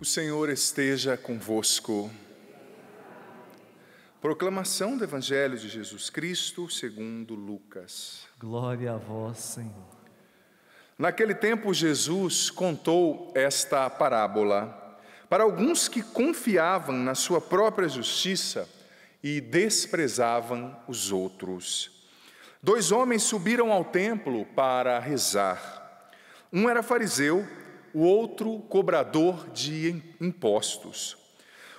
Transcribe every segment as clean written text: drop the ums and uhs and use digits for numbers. O Senhor esteja convosco. Proclamação do Evangelho de Jesus Cristo segundo Lucas. Glória a vós, Senhor. Naquele tempo, Jesus contou esta parábola para alguns que confiavam na sua própria justiça e desprezavam os outros. Dois homens subiram ao templo para rezar. Um era fariseu, o outro cobrador de impostos.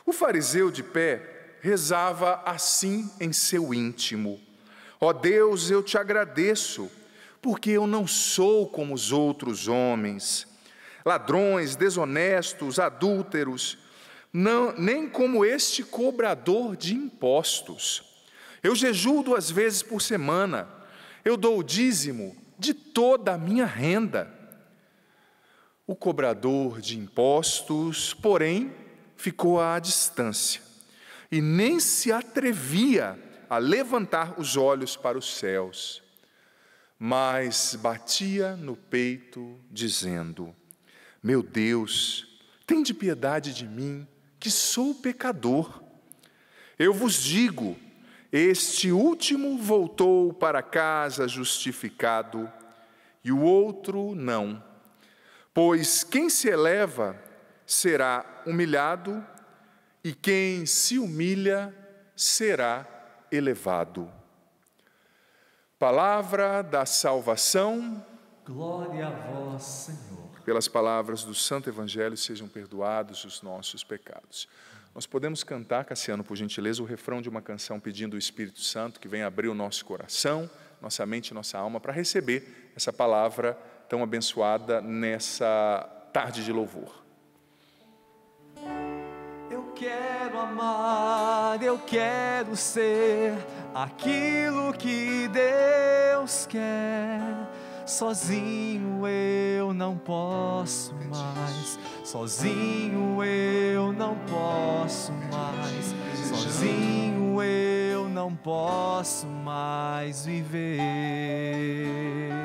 O fariseu, de pé, rezava assim em seu íntimo: ó Deus, eu te agradeço, porque eu não sou como os outros homens, ladrões, desonestos, adúlteros, nem como este cobrador de impostos. Eu jejuo 2 vezes por semana, eu dou o dízimo de toda a minha renda. O cobrador de impostos, porém, ficou à distância e nem se atrevia a levantar os olhos para os céus, mas batia no peito, dizendo: meu Deus, tende piedade de mim, que sou pecador. Eu vos digo, este último voltou para casa justificado e o outro não. Pois quem se eleva será humilhado, e quem se humilha será elevado. Palavra da salvação. Glória a vós, Senhor. Pelas palavras do Santo Evangelho sejam perdoados os nossos pecados. Nós podemos cantar, Cassiano, por gentileza, o refrão de uma canção pedindo o Espírito Santo que venha abrir o nosso coração, nossa mente e nossa alma para receber essa palavra tão abençoada nessa tarde de louvor. Eu quero amar, eu quero ser aquilo que Deus quer. Sozinho eu não posso mais, sozinho eu não posso mais, sozinho eu não posso mais viver.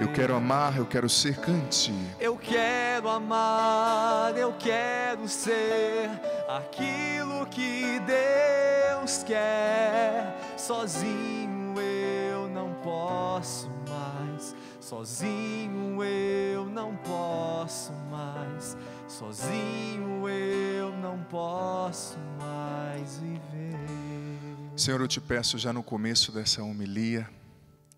Eu quero amar, eu quero ser, cante. Eu quero amar, eu quero ser aquilo que Deus quer. Sozinho eu não posso mais, sozinho eu não posso mais, sozinho eu não posso mais viver. Senhor, eu te peço já no começo dessa homilia,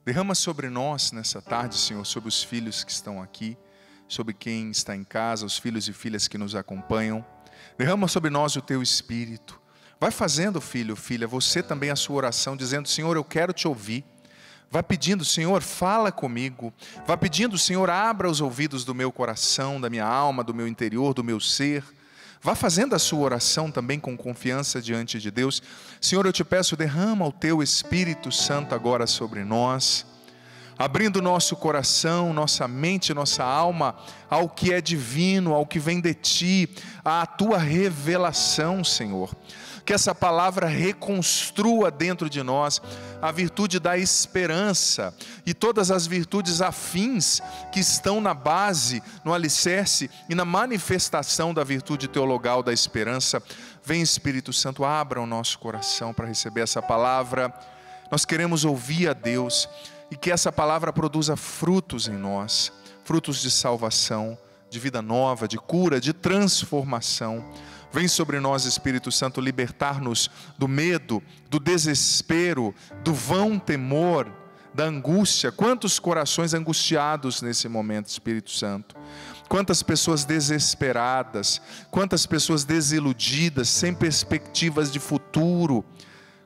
derrama sobre nós nessa tarde, Senhor, sobre os filhos que estão aqui, sobre quem está em casa, os filhos e filhas que nos acompanham. Derrama sobre nós o teu Espírito. Vai fazendo, filho, filha, você também a sua oração, dizendo: Senhor, eu quero te ouvir. Vai pedindo: Senhor, fala comigo. Vai pedindo: Senhor, abra os ouvidos do meu coração, da minha alma, do meu interior, do meu ser. Vá fazendo a sua oração também com confiança diante de Deus. Senhor, eu te peço, derrama o teu Espírito Santo agora sobre nós, abrindo nosso coração, nossa mente, nossa alma ao que é divino, ao que vem de ti, à tua revelação, Senhor. Que essa palavra reconstrua dentro de nós a virtude da esperança e todas as virtudes afins que estão na base, no alicerce e na manifestação da virtude teologal da esperança. Vem, Espírito Santo, abra o nosso coração para receber essa palavra. Nós queremos ouvir a Deus e que essa palavra produza frutos em nós, frutos de salvação, de vida nova, de cura, de transformação. Vem sobre nós, Espírito Santo, libertar-nos do medo, do desespero, do vão temor, da angústia. Quantos corações angustiados nesse momento, Espírito Santo. Quantas pessoas desesperadas, quantas pessoas desiludidas, sem perspectivas de futuro,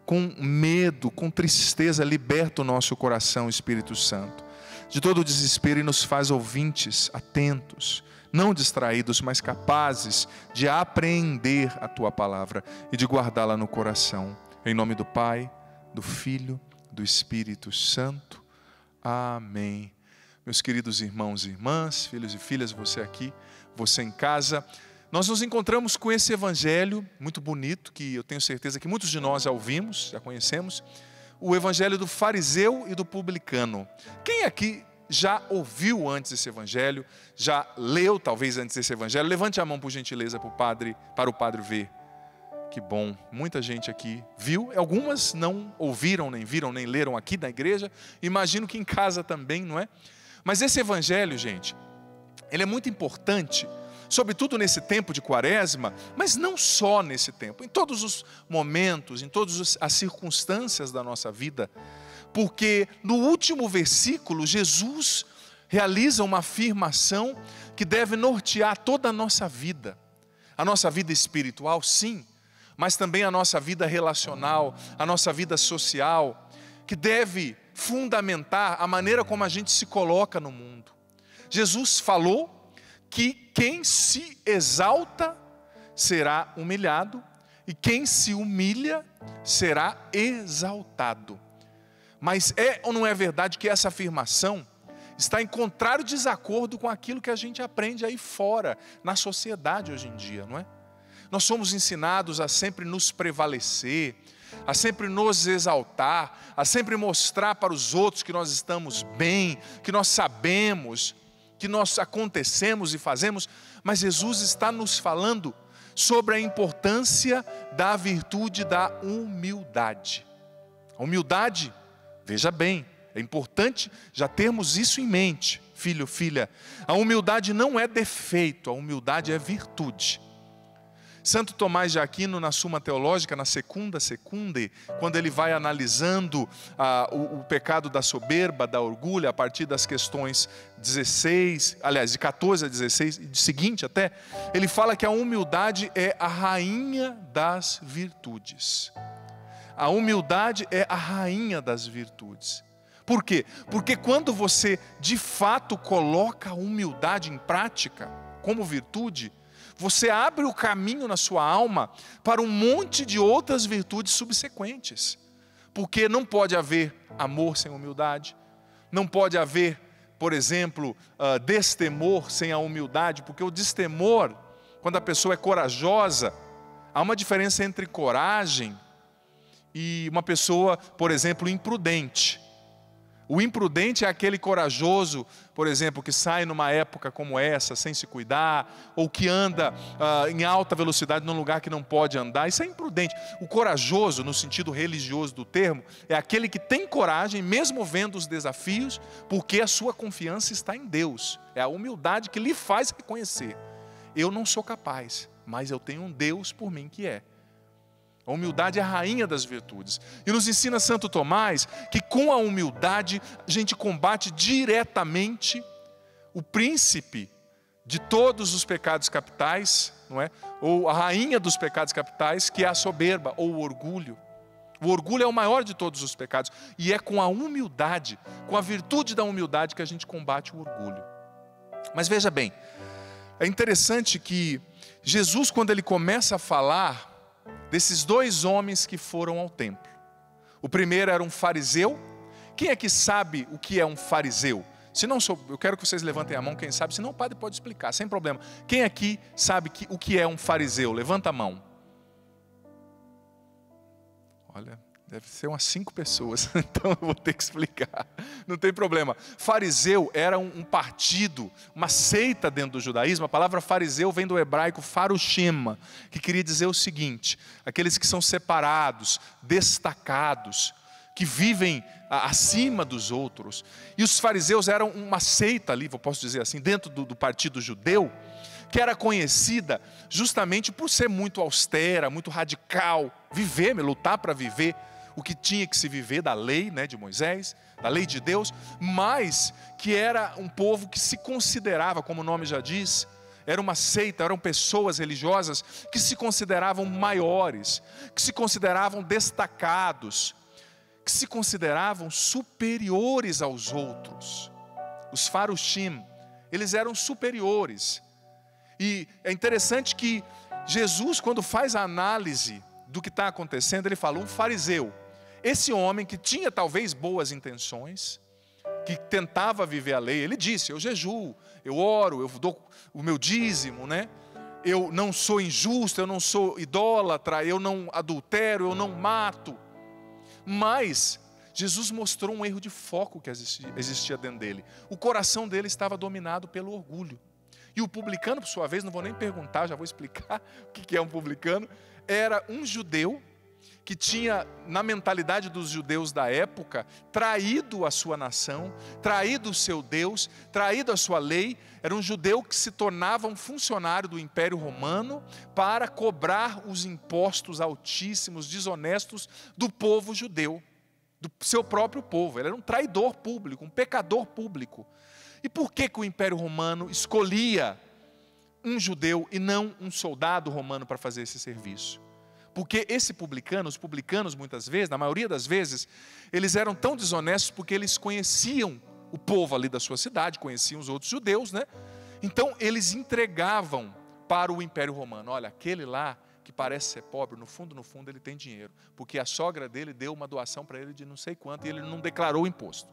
com medo, com tristeza. Liberta o nosso coração, Espírito Santo, de todo o desespero e nos faz ouvintes atentos, não distraídos, mas capazes de apreender a tua palavra e de guardá-la no coração. Em nome do Pai, do Filho, do Espírito Santo. Amém. Meus queridos irmãos e irmãs, filhos e filhas, você aqui, você em casa, nós nos encontramos com esse evangelho muito bonito, que eu tenho certeza que muitos de nós já ouvimos, já conhecemos, o evangelho do fariseu e do publicano. Quem aqui já ouviu antes esse evangelho, já leu talvez antes esse evangelho, levante a mão por gentileza para o padre ver. Que bom, muita gente aqui viu, algumas não ouviram, nem viram, nem leram aqui na igreja, imagino que em casa também, não é? Mas esse evangelho, gente, ele é muito importante, sobretudo nesse tempo de quaresma, mas não só nesse tempo, em todos os momentos, em todas as circunstâncias da nossa vida, porque no último versículo, Jesus realiza uma afirmação que deve nortear toda a nossa vida espiritual, sim, mas também a nossa vida relacional, a nossa vida social, que deve fundamentar a maneira como a gente se coloca no mundo. Jesus falou que quem se exalta será humilhado e quem se humilha será exaltado. Mas é ou não é verdade que essa afirmação está em contrário desacordo com aquilo que a gente aprende aí fora, na sociedade hoje em dia, não é? Nós somos ensinados a sempre nos prevalecer, a sempre nos exaltar, a sempre mostrar para os outros que nós estamos bem, que nós sabemos, que nós acontecemos e fazemos. Mas Jesus está nos falando sobre a importância da virtude da humildade. A humildade, veja bem, é importante já termos isso em mente, filho, filha. A humildade não é defeito, a humildade é virtude. Santo Tomás de Aquino, na Suma Teológica, na Secunda Secunde, quando ele vai analisando o pecado da soberba, da orgulho, a partir das questões 16, aliás, de 14 a 16, e de seguinte até, ele fala que a humildade é a rainha das virtudes. A humildade é a rainha das virtudes. Por quê? Porque quando você, de fato, coloca a humildade em prática, como virtude, você abre o caminho na sua alma para um monte de outras virtudes subsequentes. Porque não pode haver amor sem humildade. Não pode haver, por exemplo, destemor sem a humildade. Porque o destemor, quando a pessoa é corajosa, há uma diferença entre coragem e uma pessoa, por exemplo, imprudente. O imprudente é aquele corajoso, por exemplo, que sai numa época como essa, sem se cuidar, ou que anda em alta velocidade num lugar que não pode andar. Isso é imprudente. O corajoso, no sentido religioso do termo, é aquele que tem coragem, mesmo vendo os desafios, porque a sua confiança está em Deus. É a humildade que lhe faz reconhecer. Eu não sou capaz, mas eu tenho um Deus por mim que é. A humildade é a rainha das virtudes. E nos ensina Santo Tomás que com a humildade a gente combate diretamente o príncipe de todos os pecados capitais, não é? Ou a rainha dos pecados capitais, que é a soberba ou o orgulho. O orgulho é o maior de todos os pecados. E é com a humildade, com a virtude da humildade, que a gente combate o orgulho. Mas veja bem, é interessante que Jesus, quando ele começa a falar desses dois homens que foram ao templo. O primeiro era um fariseu. Quem é que sabe o que é um fariseu? Se não sou, eu quero que vocês levantem a mão, quem sabe. Se não, o padre pode explicar, sem problema. Quem aqui sabe o que é um fariseu? Levanta a mão. Olha, deve ser umas 5 pessoas, então eu vou ter que explicar. Não tem problema. Fariseu era um partido, uma seita dentro do judaísmo. A palavra fariseu vem do hebraico farushim, que queria dizer o seguinte: aqueles que são separados, destacados, que vivem acima dos outros. E os fariseus eram uma seita ali, eu posso dizer assim, dentro do partido judeu, que era conhecida justamente por ser muito austera, muito radical, viver, lutar para viver o que tinha que se viver da lei, né, de Moisés, da lei de Deus, mas que era um povo que se considerava, como o nome já diz, era uma seita, eram pessoas religiosas que se consideravam maiores, que se consideravam destacados, que se consideravam superiores aos outros. Os farushim, eles eram superiores. E é interessante que Jesus, quando faz a análise do que está acontecendo, ele fala, um fariseu, esse homem que tinha talvez boas intenções, que tentava viver a lei, ele disse, eu jejuo, eu oro, eu dou o meu dízimo, né? Eu não sou injusto, eu não sou idólatra, eu não adultero, eu não mato. Mas Jesus mostrou um erro de foco que existia dentro dele. O coração dele estava dominado pelo orgulho. E o publicano, por sua vez, não vou nem perguntar, já vou explicar o que é um publicano. Era um judeu que tinha, na mentalidade dos judeus da época, traído a sua nação, traído o seu Deus, traído a sua lei. Era um judeu que se tornava um funcionário do Império Romano para cobrar os impostos altíssimos, desonestos do povo judeu, do seu próprio povo. Ele era um traidor público, um pecador público. E por que que o Império Romano escolhia um judeu e não um soldado romano para fazer esse serviço? Porque esse publicano, os publicanos muitas vezes, na maioria das vezes, eles eram tão desonestos porque eles conheciam o povo ali da sua cidade, conheciam os outros judeus, né? Então eles entregavam para o Império Romano: olha, aquele lá que parece ser pobre, no fundo, no fundo ele tem dinheiro, porque a sogra dele deu uma doação para ele de não sei quanto e ele não declarou o imposto.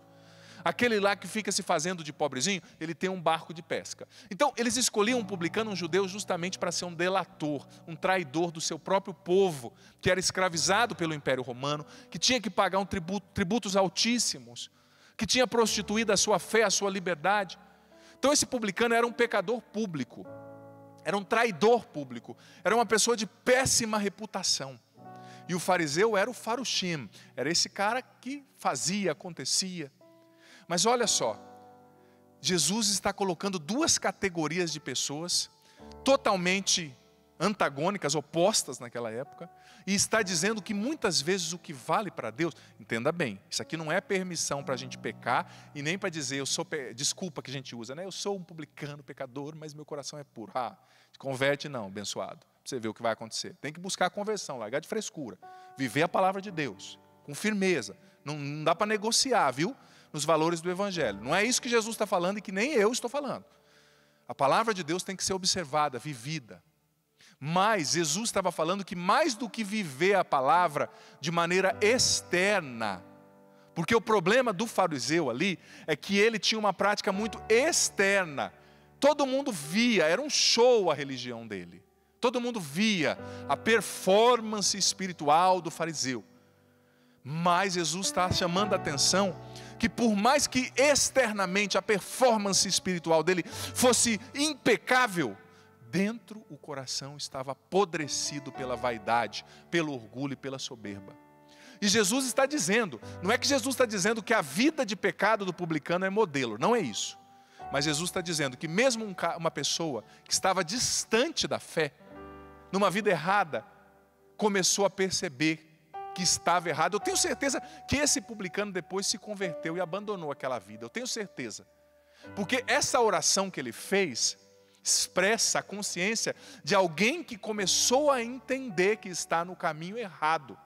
Aquele lá que fica se fazendo de pobrezinho, ele tem um barco de pesca. Então, eles escolhiam um publicano, um judeu, justamente para ser um delator, um traidor do seu próprio povo, que era escravizado pelo Império Romano, que tinha que pagar um tributos altíssimos, que tinha prostituído a sua fé, a sua liberdade. Então, esse publicano era um pecador público, era um traidor público, era uma pessoa de péssima reputação. E o fariseu era o farushim, era esse cara que fazia, acontecia. Mas olha só, Jesus está colocando duas categorias de pessoas totalmente antagônicas, opostas naquela época, e está dizendo que muitas vezes o que vale para Deus, entenda bem, isso aqui não é permissão para a gente pecar e nem para dizer, eu sou, desculpa que a gente usa, né? Eu sou um publicano, pecador, mas meu coração é puro. Ah, converte não, abençoado, para você ver o que vai acontecer. Tem que buscar a conversão, largar de frescura, viver a palavra de Deus com firmeza, não dá para negociar, viu? Nos valores do Evangelho. Não é isso que Jesus está falando e que nem eu estou falando. A palavra de Deus tem que ser observada, vivida. Mas Jesus estava falando que mais do que viver a palavra de maneira externa, porque o problema do fariseu ali é que ele tinha uma prática muito externa. Todo mundo via, era um show a religião dele. Todo mundo via a performance espiritual do fariseu. Mas Jesus está chamando a atenção que por mais que externamente a performance espiritual dele fosse impecável, dentro o coração estava apodrecido pela vaidade, pelo orgulho e pela soberba. E Jesus está dizendo, não é que Jesus está dizendo que a vida de pecado do publicano é modelo, não é isso. Mas Jesus está dizendo que mesmo uma pessoa que estava distante da fé, numa vida errada, começou a perceber que estava errado. Eu tenho certeza que esse publicano depois se converteu e abandonou aquela vida. Eu tenho certeza. Porque essa oração que ele fez expressa a consciência de alguém que começou a entender que está no caminho errado.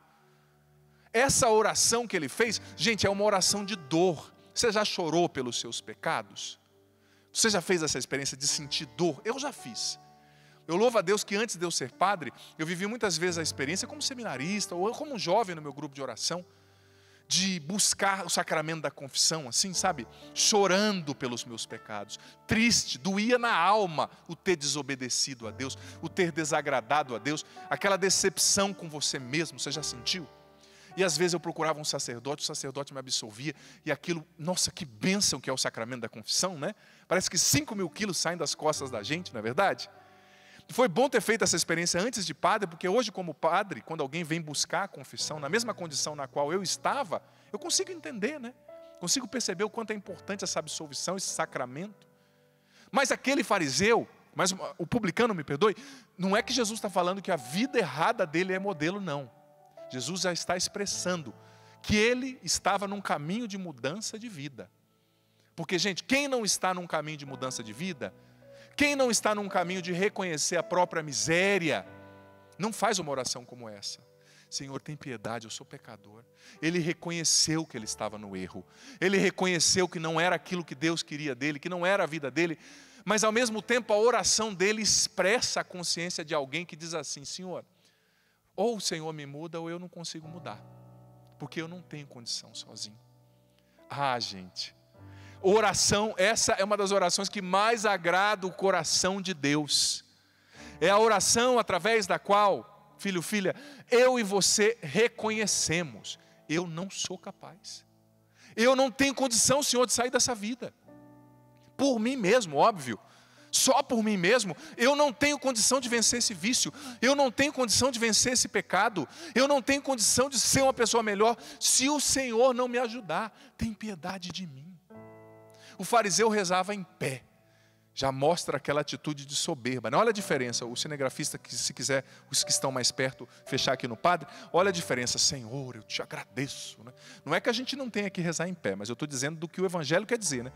Essa oração que ele fez, gente, é uma oração de dor. Você já chorou pelos seus pecados? Você já fez essa experiência de sentir dor? Eu já fiz. Eu louvo a Deus que antes de eu ser padre, eu vivi muitas vezes a experiência como seminarista, ou como um jovem no meu grupo de oração, de buscar o sacramento da confissão, assim, sabe? Chorando pelos meus pecados, triste, doía na alma o ter desobedecido a Deus, o ter desagradado a Deus, aquela decepção com você mesmo, você já sentiu? E às vezes eu procurava um sacerdote, o sacerdote me absolvia, e aquilo, nossa, que bênção que é o sacramento da confissão, né? Parece que 5.000 quilos saem das costas da gente, não é verdade? Foi bom ter feito essa experiência antes de padre, porque hoje como padre, quando alguém vem buscar a confissão, na mesma condição na qual eu estava, eu consigo entender, né? Consigo perceber o quanto é importante essa absolvição, esse sacramento. Mas aquele fariseu, mas o publicano, me perdoe, não é que Jesus está falando que a vida errada dele é modelo, não. Jesus já está expressando que ele estava num caminho de mudança de vida. Porque, gente, quem não está num caminho de mudança de vida... Quem não está num caminho de reconhecer a própria miséria, não faz uma oração como essa. Senhor, tem piedade, eu sou pecador. Ele reconheceu que ele estava no erro. Ele reconheceu que não era aquilo que Deus queria dele, que não era a vida dele. Mas ao mesmo tempo a oração dele expressa a consciência de alguém que diz assim: Senhor, ou o Senhor me muda ou eu não consigo mudar. Porque eu não tenho condição sozinho. Ah, gente... Oração, essa é uma das orações que mais agrada o coração de Deus. É a oração através da qual, filho, filha, eu e você reconhecemos: eu não sou capaz. Eu não tenho condição, Senhor, de sair dessa vida. Por mim mesmo, óbvio. Só por mim mesmo, eu não tenho condição de vencer esse vício. Eu não tenho condição de vencer esse pecado. Eu não tenho condição de ser uma pessoa melhor. Se o Senhor não me ajudar, tem piedade de mim. O fariseu rezava em pé. Já mostra aquela atitude de soberba. Não, olha a diferença. O cinegrafista, que se quiser, os que estão mais perto, fechar aqui no padre. Olha a diferença. Senhor, eu te agradeço. Não é que a gente não tenha que rezar em pé, mas eu estou dizendo do que o evangelho quer dizer.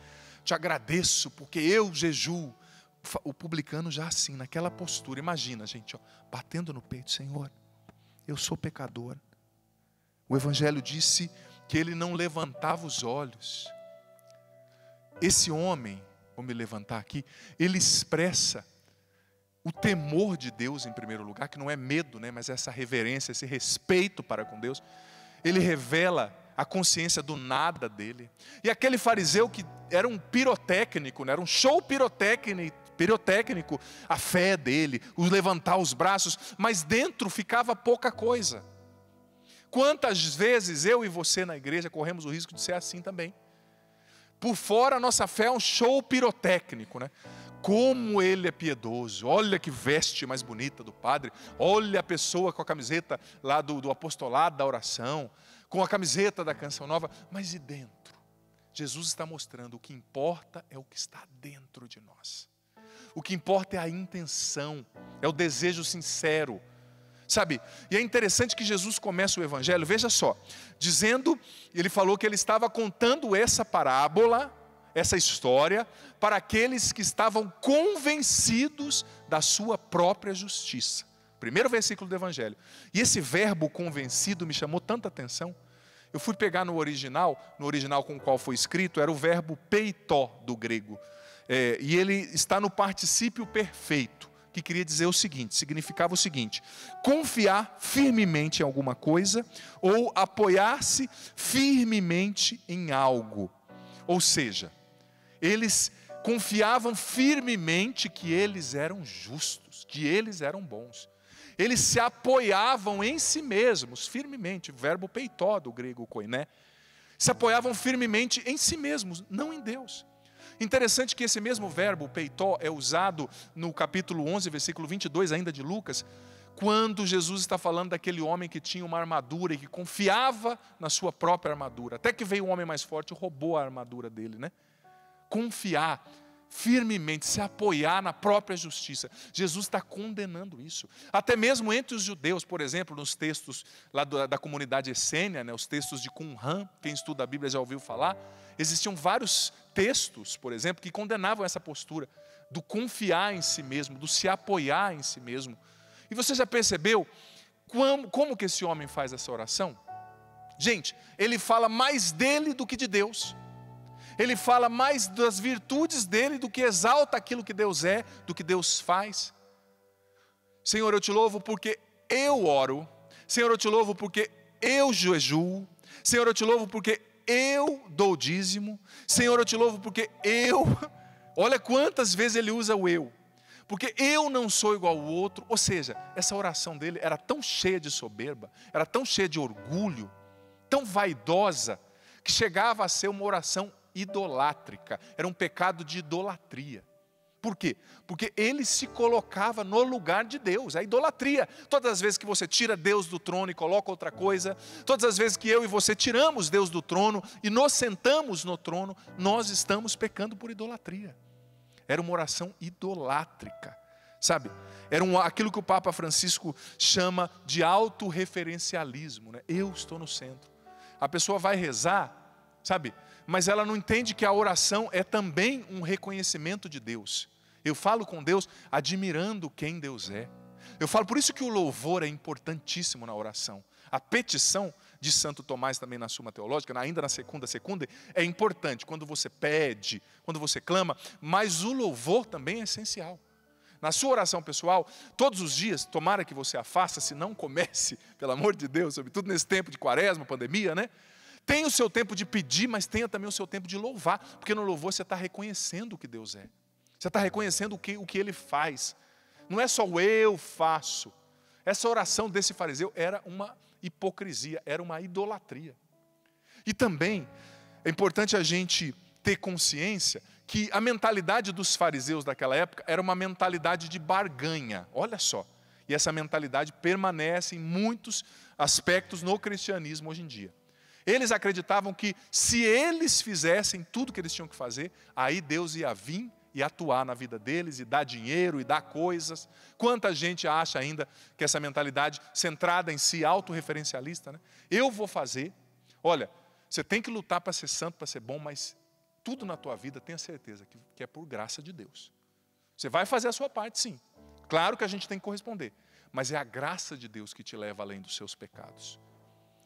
Te agradeço porque eu jejuo. O publicano já assim, naquela postura, imagina, gente, ó, batendo no peito, Senhor, eu sou pecador. O evangelho disse que ele não levantava os olhos. Esse homem, vou me levantar aqui, ele expressa o temor de Deus em primeiro lugar, que não é medo, mas essa reverência, esse respeito para com Deus. Ele revela a consciência do nada dele. E aquele fariseu que era um pirotécnico, era um show pirotécnico, a fé dele, o levantar os braços, mas dentro ficava pouca coisa. Quantas vezes eu e você na igreja corremos o risco de ser assim também. Por fora a nossa fé é um show pirotécnico, Como ele é piedoso, olha que veste mais bonita do padre, olha a pessoa com a camiseta lá do apostolado, da oração, com a camiseta da Canção Nova, mas e dentro? Jesus está mostrando, o que importa é o que está dentro de nós. O que importa é a intenção, é o desejo sincero, sabe? E é interessante que Jesus começa o evangelho, veja só, dizendo, ele falou que ele estava contando essa parábola, essa história, para aqueles que estavam convencidos da sua própria justiça. Primeiro versículo do evangelho. E esse verbo convencido me chamou tanta atenção. Eu fui pegar no original com o qual foi escrito, era o verbo peitó do grego. E ele está no particípio perfeito, que queria dizer o seguinte, significava o seguinte: confiar firmemente em alguma coisa ou apoiar-se firmemente em algo. Ou seja, eles confiavam firmemente que eles eram justos, que eles eram bons. Eles se apoiavam em si mesmos, firmemente, verbo peitó do grego koiné. Se apoiavam firmemente em si mesmos, não em Deus. Interessante que esse mesmo verbo, peitó, é usado no capítulo 11, versículo 22, ainda de Lucas, quando Jesus está falando daquele homem que tinha uma armadura e que confiava na sua própria armadura. Até que veio um homem mais forte e roubou a armadura dele, Confiar firmemente, se apoiar na própria justiça. Jesus está condenando isso. Até mesmo entre os judeus, por exemplo, nos textos lá da comunidade essênia, os textos de Qumran, quem estuda a Bíblia já ouviu falar, existiam vários textos, por exemplo, que condenavam essa postura do confiar em si mesmo, do se apoiar em si mesmo. E você já percebeu como que esse homem faz essa oração? Gente, ele fala mais dele do que de Deus. Ele fala mais das virtudes dele do que exalta aquilo que Deus é, do que Deus faz. Senhor, eu te louvo porque eu oro. Senhor, eu te louvo porque eu jejuo. Senhor, eu te louvo porque eu dou dízimo. Senhor, eu te louvo porque eu... Olha quantas vezes ele usa o eu. Porque eu não sou igual ao outro. Ou seja, essa oração dele era tão cheia de soberba, era tão cheia de orgulho, tão vaidosa, que chegava a ser uma oração idolátrica, era um pecado de idolatria. Por quê? Porque ele se colocava no lugar de Deus, é idolatria. Todas as vezes que você tira Deus do trono e coloca outra coisa, todas as vezes que eu e você tiramos Deus do trono e nos sentamos no trono, nós estamos pecando por idolatria. Era uma oração idolátrica, sabe? Era aquilo que o Papa Francisco chama de autorreferencialismo, Eu estou no centro. A pessoa vai rezar, sabe? Mas ela não entende que a oração é também um reconhecimento de Deus. Eu falo com Deus admirando quem Deus é. Eu falo, por isso que o louvor é importantíssimo na oração. A petição de Santo Tomás também na Suma Teológica, ainda na Secunda Secunde, é importante. Quando você pede, quando você clama, mas o louvor também é essencial. Na sua oração pessoal, todos os dias, tomara que você a faça, se não comece, pelo amor de Deus, sobretudo nesse tempo de quaresma, pandemia, Tem o seu tempo de pedir, mas tenha também o seu tempo de louvar. Porque no louvor você está reconhecendo o que Deus é. Você está reconhecendo o que Ele faz. Não é só o eu faço. Essa oração desse fariseu era uma hipocrisia, era uma idolatria. E também É importante a gente ter consciência que a mentalidade dos fariseus daquela época era uma mentalidade de barganha. Olha só. E essa mentalidade permanece em muitos aspectos no cristianismo hoje em dia. Eles acreditavam que se eles fizessem tudo o que eles tinham que fazer, aí Deus ia vir e atuar na vida deles, e dar dinheiro, e dar coisas. Quanta gente acha ainda que essa mentalidade centrada em si, autorreferencialista, né? Eu vou fazer. Olha, você tem que lutar para ser santo, para ser bom, mas tudo na tua vida, tenha certeza que é por graça de Deus. Você vai fazer a sua parte, sim. Claro que a gente tem que corresponder, mas é a graça de Deus que te leva além dos seus pecados.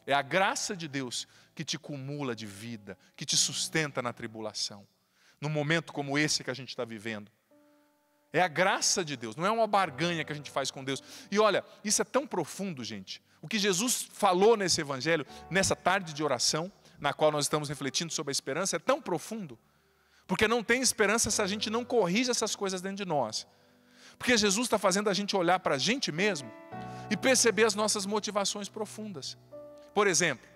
É a graça de Deus que te cumula de vida, que te sustenta na tribulação, num momento como esse que a gente está vivendo. É a graça de Deus, não é uma barganha que a gente faz com Deus. E olha, isso é tão profundo, gente. O que Jesus falou nesse evangelho, nessa tarde de oração, na qual nós estamos refletindo sobre a esperança, é tão profundo. Porque não tem esperança se a gente não corrige essas coisas dentro de nós. Porque Jesus está fazendo a gente olhar para a gente mesmo e perceber as nossas motivações profundas. Por exemplo,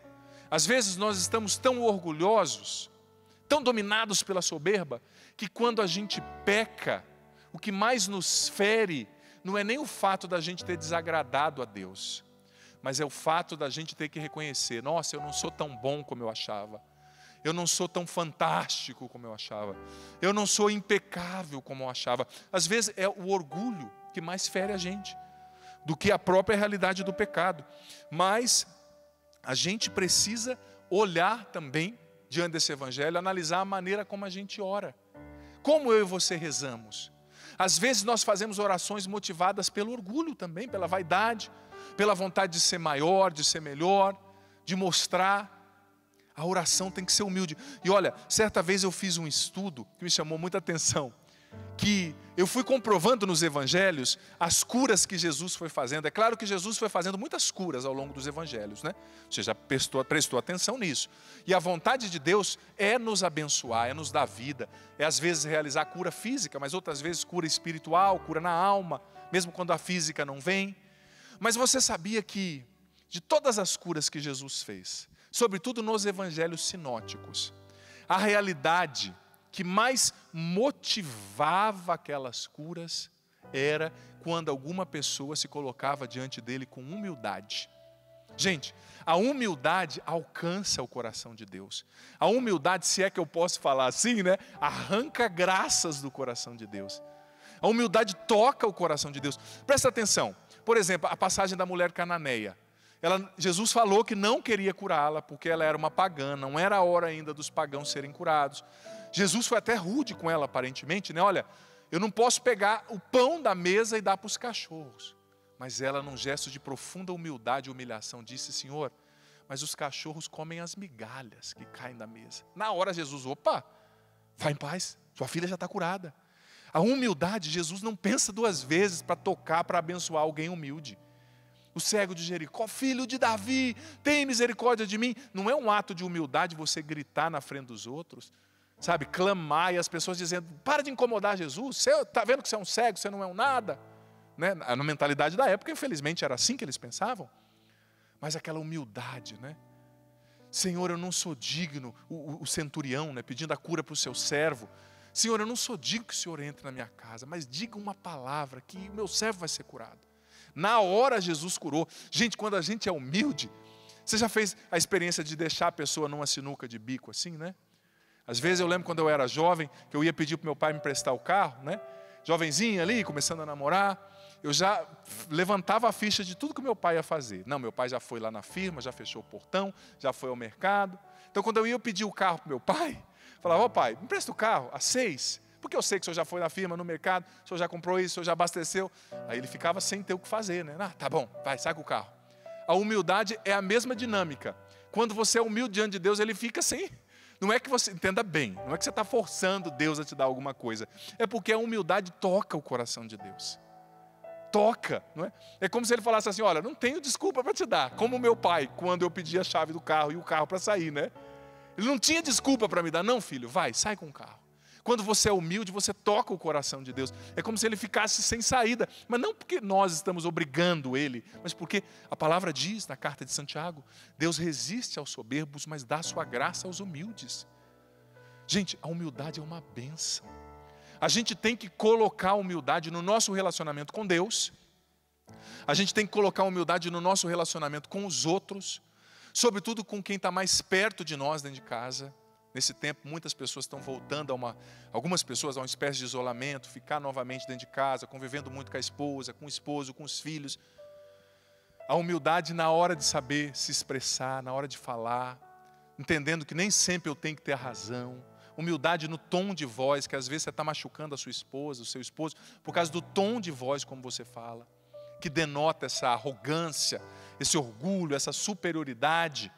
às vezes nós estamos tão orgulhosos, tão dominados pela soberba, que quando a gente peca, o que mais nos fere não é nem o fato da gente ter desagradado a Deus, mas é o fato da gente ter que reconhecer: nossa, eu não sou tão bom como eu achava. Eu não sou tão fantástico como eu achava. Eu não sou impecável como eu achava. Às vezes é o orgulho que mais fere a gente, do que a própria realidade do pecado. Mas a gente precisa olhar também, diante desse evangelho, analisar a maneira como a gente ora. Como eu e você rezamos. Às vezes nós fazemos orações motivadas pelo orgulho também, pela vaidade, pela vontade de ser maior, de ser melhor, de mostrar. A oração tem que ser humilde. E olha, certa vez eu fiz um estudo que me chamou muita atenção, que eu fui comprovando nos evangelhos as curas que Jesus foi fazendo. É claro que Jesus foi fazendo muitas curas ao longo dos evangelhos, né? Você já prestou atenção nisso. E a vontade de Deus é nos abençoar, é nos dar vida. É às vezes realizar cura física, mas outras vezes cura espiritual, cura na alma, mesmo quando a física não vem. Mas você sabia que de todas as curas que Jesus fez, sobretudo nos evangelhos sinóticos, a realidade que mais motivava aquelas curas era quando alguma pessoa se colocava diante dele com humildade. Gente, a humildade alcança o coração de Deus. A humildade, se é que eu posso falar assim, né, arranca graças do coração de Deus. A humildade toca o coração de Deus. Presta atenção, por exemplo, a passagem da mulher cananeia. Jesus falou que não queria curá-la porque ela era uma pagã, não era a hora ainda dos pagãos serem curados. Jesus foi até rude com ela aparentemente, né? Olha, eu não posso pegar o pão da mesa e dar para os cachorros. Mas ela, num gesto de profunda humildade e humilhação, disse: Senhor, mas os cachorros comem as migalhas que caem da mesa. Na hora Jesus, opa, vai em paz, sua filha já está curada. A humildade, Jesus não pensa duas vezes para tocar, para abençoar alguém humilde. O cego de Jericó: filho de Davi, tem misericórdia de mim. Não é um ato de humildade você gritar na frente dos outros, sabe? Clamar e as pessoas dizendo: para de incomodar Jesus, você está vendo que você é um cego, você não é um nada. Né? Na mentalidade da época, infelizmente, era assim que eles pensavam. Mas aquela humildade, né? Senhor, eu não sou digno, o centurião, né, pedindo a cura para o seu servo. Senhor, eu não sou digno que o Senhor entre na minha casa, mas diga uma palavra que o meu servo vai ser curado. Na hora Jesus curou. Gente, quando a gente é humilde, você já fez a experiência de deixar a pessoa numa sinuca de bico assim, né? Às vezes eu lembro quando eu era jovem, que eu ia pedir para meu pai me emprestar o carro, né? Jovenzinho ali, começando a namorar, eu já levantava a ficha de tudo que meu pai ia fazer. Não, meu pai já foi lá na firma, já fechou o portão, já foi ao mercado. Então quando eu ia pedir o carro para meu pai, falava: ó pai, me empresta o carro, às 6h. Porque eu sei que o senhor já foi na firma, no mercado, o senhor já comprou isso, o senhor já abasteceu. Aí ele ficava sem ter o que fazer, né? Ah, tá bom, vai, sai com o carro. A humildade é a mesma dinâmica. Quando você é humilde diante de Deus, ele fica sem. Não é que você, entenda bem, não é que você está forçando Deus a te dar alguma coisa. É porque a humildade toca o coração de Deus. Toca, não é? É como se ele falasse assim: olha, não tenho desculpa para te dar. Como meu pai, quando eu pedi a chave do carro e o carro para sair, né? Ele não tinha desculpa para me dar. Não, filho, vai, sai com o carro. Quando você é humilde, você toca o coração de Deus. É como se ele ficasse sem saída. Mas não porque nós estamos obrigando ele, mas porque a palavra diz na carta de Santiago: Deus resiste aos soberbos, mas dá sua graça aos humildes. Gente, a humildade é uma bênção. A gente tem que colocar a humildade no nosso relacionamento com Deus. A gente tem que colocar a humildade no nosso relacionamento com os outros. Sobretudo com quem está mais perto de nós dentro de casa. Nesse tempo, muitas pessoas estão voltando algumas pessoas a uma espécie de isolamento, ficar novamente dentro de casa, convivendo muito com a esposa, com o esposo, com os filhos. A humildade na hora de saber se expressar, na hora de falar, entendendo que nem sempre eu tenho que ter a razão. Humildade no tom de voz, que às vezes você está machucando a sua esposa, o seu esposo, por causa do tom de voz como você fala, que denota essa arrogância, esse orgulho, essa superioridade.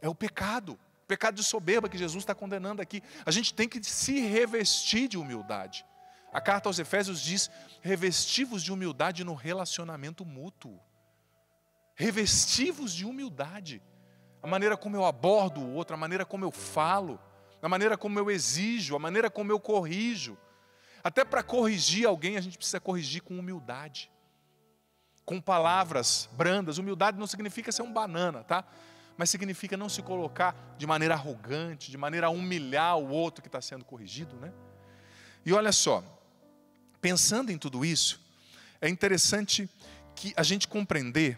É o pecado. Pecado de soberba que Jesus está condenando aqui. A gente tem que se revestir de humildade. A carta aos Efésios diz: revesti-vos de humildade no relacionamento mútuo. Revesti-vos de humildade. A maneira como eu abordo o outro, a maneira como eu falo, a maneira como eu exijo, a maneira como eu corrijo. Até para corrigir alguém, a gente precisa corrigir com humildade. Com palavras brandas. Humildade não significa ser um banana, tá? Mas significa não se colocar de maneira arrogante, de maneira a humilhar o outro que está sendo corrigido, né? E olha só, pensando em tudo isso, é interessante que a gente compreender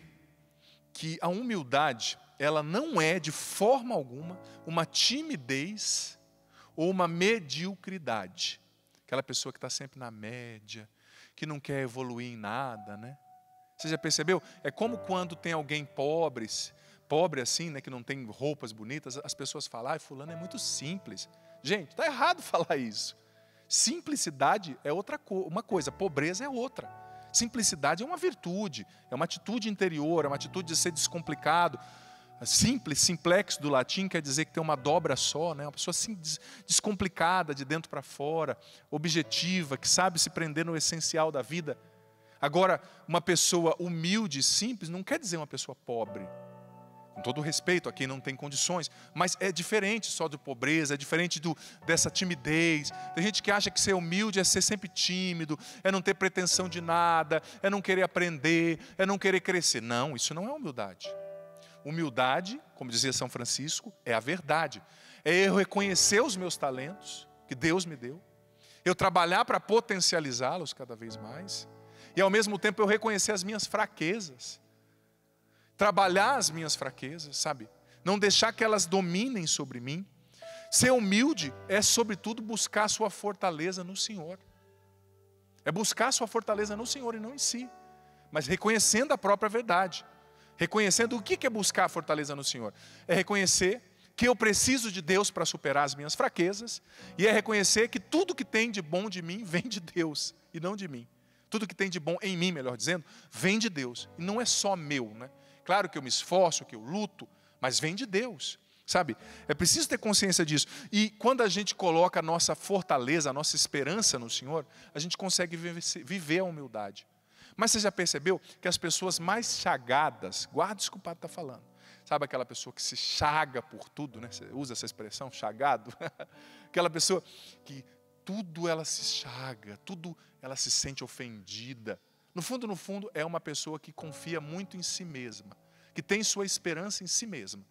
que a humildade, ela não é de forma alguma uma timidez ou uma mediocridade. Aquela pessoa que está sempre na média, que não quer evoluir em nada, né? Você já percebeu? É como quando tem alguém pobre assim, né, que não tem roupas bonitas, as pessoas falam: ah, fulano é muito simples. Gente, está errado falar isso. Simplicidade é uma coisa, pobreza é outra. Simplicidade é uma virtude, é uma atitude interior, é uma atitude de ser descomplicado. Simples, simplex do latim, quer dizer que tem uma dobra só, né? Uma pessoa assim, descomplicada de dentro para fora, objetiva, que sabe se prender no essencial da vida. Agora, uma pessoa humilde e simples não quer dizer uma pessoa pobre. Com todo respeito a quem não tem condições, mas é diferente só de pobreza, é diferente dessa timidez. Tem gente que acha que ser humilde é ser sempre tímido, é não ter pretensão de nada, é não querer aprender, é não querer crescer. Não, isso não é humildade. Humildade, como dizia São Francisco, é a verdade. É eu reconhecer os meus talentos, que Deus me deu, eu trabalhar para potencializá-los cada vez mais, e ao mesmo tempo eu reconhecer as minhas fraquezas. Trabalhar as minhas fraquezas, sabe? Não deixar que elas dominem sobre mim. Ser humilde é, sobretudo, buscar a sua fortaleza no Senhor. É buscar a sua fortaleza no Senhor e não em si. Mas reconhecendo a própria verdade. Reconhecendo o que é buscar a fortaleza no Senhor. É reconhecer que eu preciso de Deus para superar as minhas fraquezas. E é reconhecer que tudo que tem de bom de mim vem de Deus e não de mim. Tudo que tem de bom em mim, melhor dizendo, vem de Deus. E não é só meu, né? Claro que eu me esforço, que eu luto, mas vem de Deus, sabe? É preciso ter consciência disso. E quando a gente coloca a nossa fortaleza, a nossa esperança no Senhor, a gente consegue viver a humildade. Mas você já percebeu que as pessoas mais chagadas, guarda isso que o padre está falando, sabe aquela pessoa que se chaga por tudo, né? Você usa essa expressão, chagado? Aquela pessoa que tudo ela se chaga, tudo ela se sente ofendida. No fundo, é uma pessoa que confia muito em si mesma, que tem sua esperança em si mesma.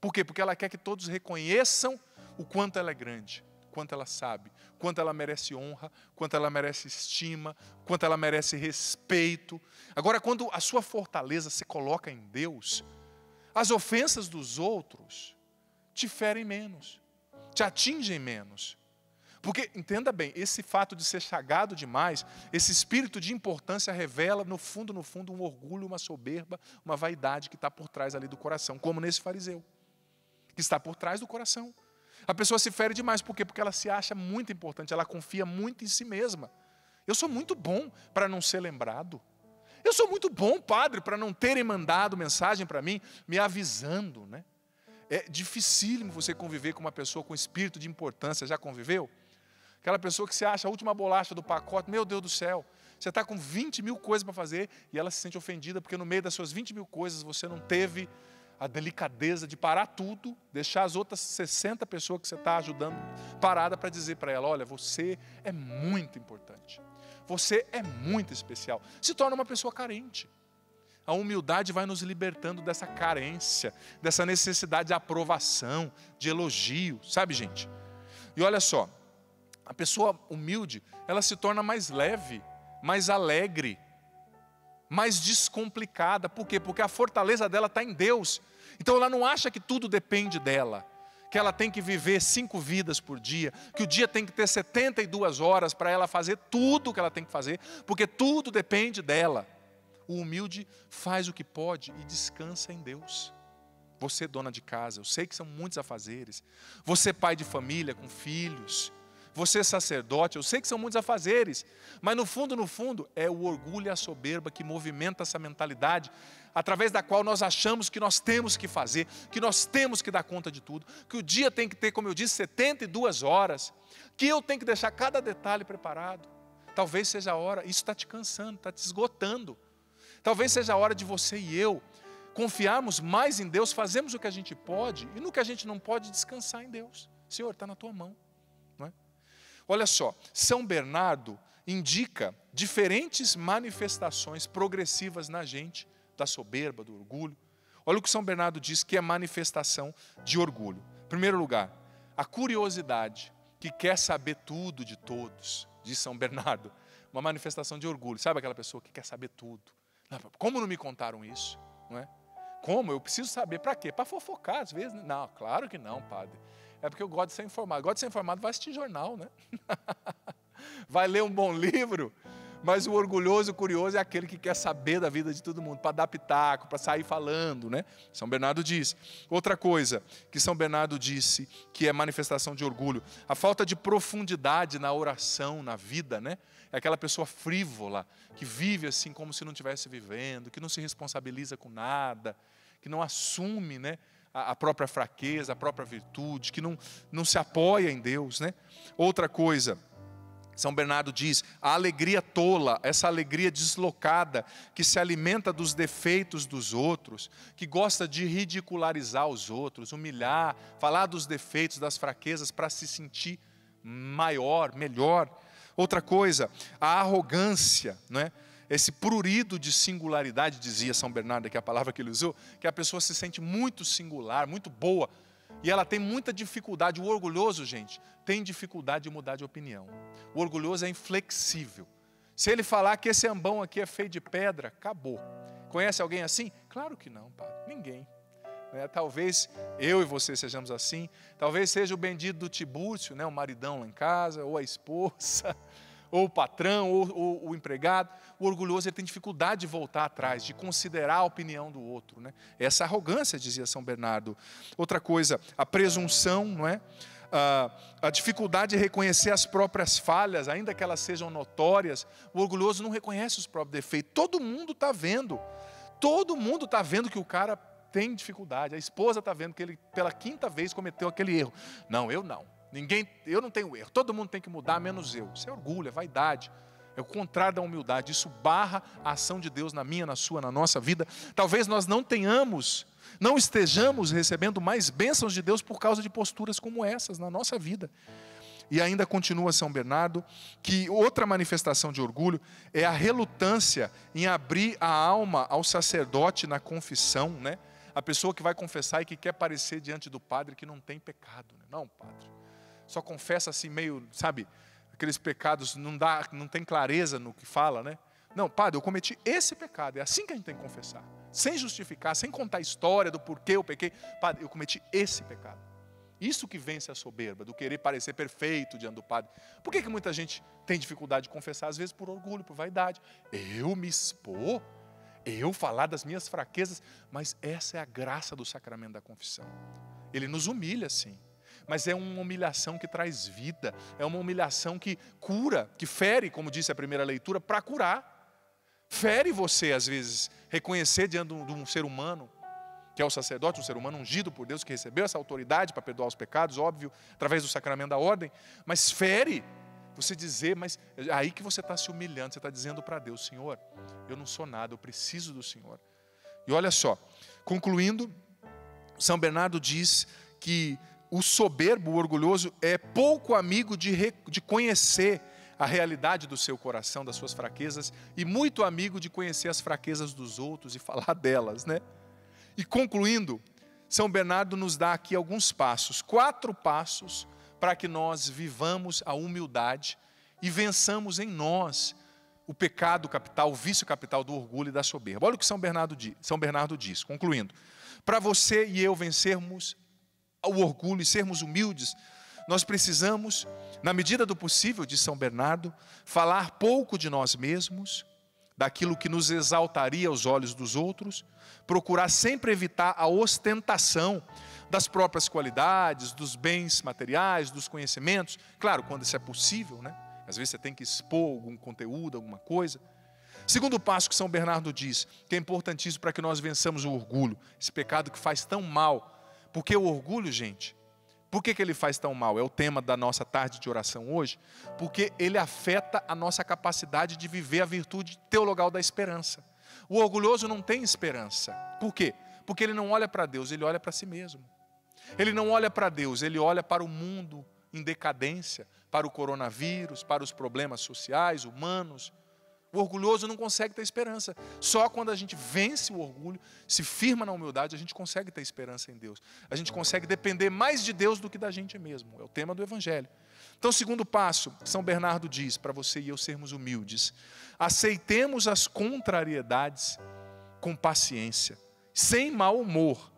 Por quê? Porque ela quer que todos reconheçam o quanto ela é grande, o quanto ela sabe, o quanto ela merece honra, o quanto ela merece estima, o quanto ela merece respeito. Agora, quando a sua fortaleza se coloca em Deus, as ofensas dos outros te ferem menos, te atingem menos. Porque, entenda bem, esse fato de ser chagado demais, esse espírito de importância revela, no fundo, um orgulho, uma soberba, uma vaidade que está por trás ali do coração. Como nesse fariseu, que está por trás do coração. A pessoa se fere demais, por quê? Porque ela se acha muito importante, ela confia muito em si mesma. Eu sou muito bom para não ser lembrado. Eu sou muito bom, padre, para não terem mandado mensagem para mim, me avisando, né? É dificílimo você conviver com uma pessoa com espírito de importância. Já conviveu? Aquela pessoa que se acha a última bolacha do pacote, meu Deus do céu, você está com 20 mil coisas para fazer e ela se sente ofendida porque no meio das suas 20 mil coisas você não teve a delicadeza de parar tudo, deixar as outras 60 pessoas que você está ajudando parada para dizer para ela: olha, você é muito importante, você é muito especial. Se torna uma pessoa carente. A humildade vai nos libertando dessa carência, dessa necessidade de aprovação, de elogio, sabe, gente? E olha só, a pessoa humilde, ela se torna mais leve, mais alegre, mais descomplicada. Por quê? Porque a fortaleza dela está em Deus. Então ela não acha que tudo depende dela, que ela tem que viver 5 vidas por dia, que o dia tem que ter 72 horas para ela fazer tudo o que ela tem que fazer, porque tudo depende dela. O humilde faz o que pode e descansa em Deus. Você, dona de casa, eu sei que são muitos afazeres. Você, pai de família, com filhos. Você, sacerdote, eu sei que são muitos afazeres. Mas no fundo, é o orgulho e a soberba que movimenta essa mentalidade, através da qual nós achamos que nós temos que fazer, que nós temos que dar conta de tudo, que o dia tem que ter, como eu disse, 72 horas, que eu tenho que deixar cada detalhe preparado. Talvez seja a hora, isso está te cansando, está te esgotando. Talvez seja a hora de você e eu confiarmos mais em Deus, fazemos o que a gente pode e no que a gente não pode, descansar em Deus. Senhor, está na tua mão, não é? Olha só, São Bernardo indica diferentes manifestações progressivas na gente, da soberba, do orgulho. Olha o que São Bernardo diz que é manifestação de orgulho. Em primeiro lugar, a curiosidade, que quer saber tudo de todos, diz São Bernardo. Uma manifestação de orgulho. Sabe aquela pessoa que quer saber tudo? Como não me contaram isso? Não é? Como? Eu preciso saber. Para quê? Para fofocar, às vezes. Né? Não, claro que não, padre. É porque eu gosto de ser informado. Gosto de ser informado, vai assistir jornal, né? Vai ler um bom livro. Mas o orgulhoso, o curioso é aquele que quer saber da vida de todo mundo, para dar pitaco, para sair falando, né? São Bernardo diz. Outra coisa que São Bernardo disse, que é manifestação de orgulho, a falta de profundidade na oração, na vida, né? É aquela pessoa frívola, que vive assim como se não estivesse vivendo, que não se responsabiliza com nada, que não assume, né, a própria fraqueza, a própria virtude, que não se apoia em Deus, né? Outra coisa, São Bernardo diz, a alegria tola, essa alegria deslocada, que se alimenta dos defeitos dos outros, que gosta de ridicularizar os outros, humilhar, falar dos defeitos, das fraquezas, para se sentir maior, melhor. Outra coisa, a arrogância, não é? Esse prurido de singularidade, dizia São Bernardo, que é a palavra que ele usou, que a pessoa se sente muito singular, muito boa, e ela tem muita dificuldade. O orgulhoso, gente, tem dificuldade de mudar de opinião. O orgulhoso é inflexível. Se ele falar que esse ambão aqui é feio de pedra, acabou. Conhece alguém assim? Claro que não, padre. Ninguém. Né? Talvez eu e você sejamos assim. Talvez seja o bendito do Tibúrcio, né? O maridão lá em casa, ou a esposa, ou o patrão, ou o empregado. O orgulhoso, ele tem dificuldade de voltar atrás, de considerar a opinião do outro, né? Essa arrogância, dizia São Bernardo. Outra coisa, a presunção, não é? A dificuldade de reconhecer as próprias falhas, ainda que elas sejam notórias. O orgulhoso não reconhece os próprios defeitos. Todo mundo está vendo. Todo mundo está vendo que o cara tem dificuldade. A esposa está vendo que ele, pela 5ª vez, cometeu aquele erro. Não, eu não. Ninguém, eu não tenho erro, todo mundo tem que mudar, menos eu. Isso é orgulho, é vaidade, é o contrário da humildade. Isso barra a ação de Deus na minha, na sua, na nossa vida. Talvez nós não estejamos recebendo mais bênçãos de Deus por causa de posturas como essas na nossa vida. E ainda continua São Bernardo, que outra manifestação de orgulho é a relutância em abrir a alma ao sacerdote na confissão, né? A pessoa que vai confessar e que quer parecer diante do padre que não tem pecado, né? Não, padre, só confessa assim meio, sabe, aqueles pecados, não tem clareza no que fala, né? Não, padre, eu cometi esse pecado, é assim que a gente tem que confessar, sem justificar, sem contar a história do porquê eu pequei. Padre, eu cometi esse pecado. Isso que vence a soberba, do querer parecer perfeito diante do padre. Por que muita gente tem dificuldade de confessar? Às vezes por orgulho, por vaidade. Eu me expor, eu falar das minhas fraquezas. Mas essa é a graça do sacramento da confissão. Ele nos humilha, sim, mas é uma humilhação que traz vida, é uma humilhação que cura, que fere, como disse a primeira leitura, para curar. Fere você, às vezes, reconhecer diante de um ser humano, que é o sacerdote, um ser humano ungido por Deus, que recebeu essa autoridade para perdoar os pecados, óbvio, através do sacramento da ordem, mas fere você dizer, mas é aí que você está se humilhando, você está dizendo para Deus, Senhor, eu não sou nada, eu preciso do Senhor. E olha só, concluindo, São Bernardo diz que o soberbo, o orgulhoso, é pouco amigo de conhecer a realidade do seu coração, das suas fraquezas, e muito amigo de conhecer as fraquezas dos outros e falar delas, né? E concluindo, São Bernardo nos dá aqui alguns passos, 4 passos para que nós vivamos a humildade e vençamos em nós o pecado capital, o vício capital do orgulho e da soberba. Olha o que São Bernardo diz, concluindo. Para você e eu vencermos o orgulho e sermos humildes, nós precisamos, na medida do possível, diz São Bernardo, falar pouco de nós mesmos, daquilo que nos exaltaria aos olhos dos outros, procurar sempre evitar a ostentação das próprias qualidades, dos bens materiais, dos conhecimentos. Claro, quando isso é possível, né? Às vezes você tem que expor algum conteúdo, alguma coisa. Segundo passo que São Bernardo diz, que é importantíssimo para que nós vençamos o orgulho, esse pecado que faz tão mal. Porque o orgulho, gente, por que ele faz tão mal? É o tema da nossa tarde de oração hoje. Porque ele afeta a nossa capacidade de viver a virtude teologal da esperança. O orgulhoso não tem esperança. Por quê? Porque ele não olha para Deus, ele olha para si mesmo. Ele não olha para Deus, ele olha para o mundo em decadência, para o coronavírus, para os problemas sociais, humanos. O orgulhoso não consegue ter esperança. Só quando a gente vence o orgulho, se firma na humildade, a gente consegue ter esperança em Deus. A gente consegue depender mais de Deus do que da gente mesmo. É o tema do Evangelho. Então, segundo passo, São Bernardo diz, para você e eu sermos humildes, aceitemos as contrariedades com paciência, sem mau humor,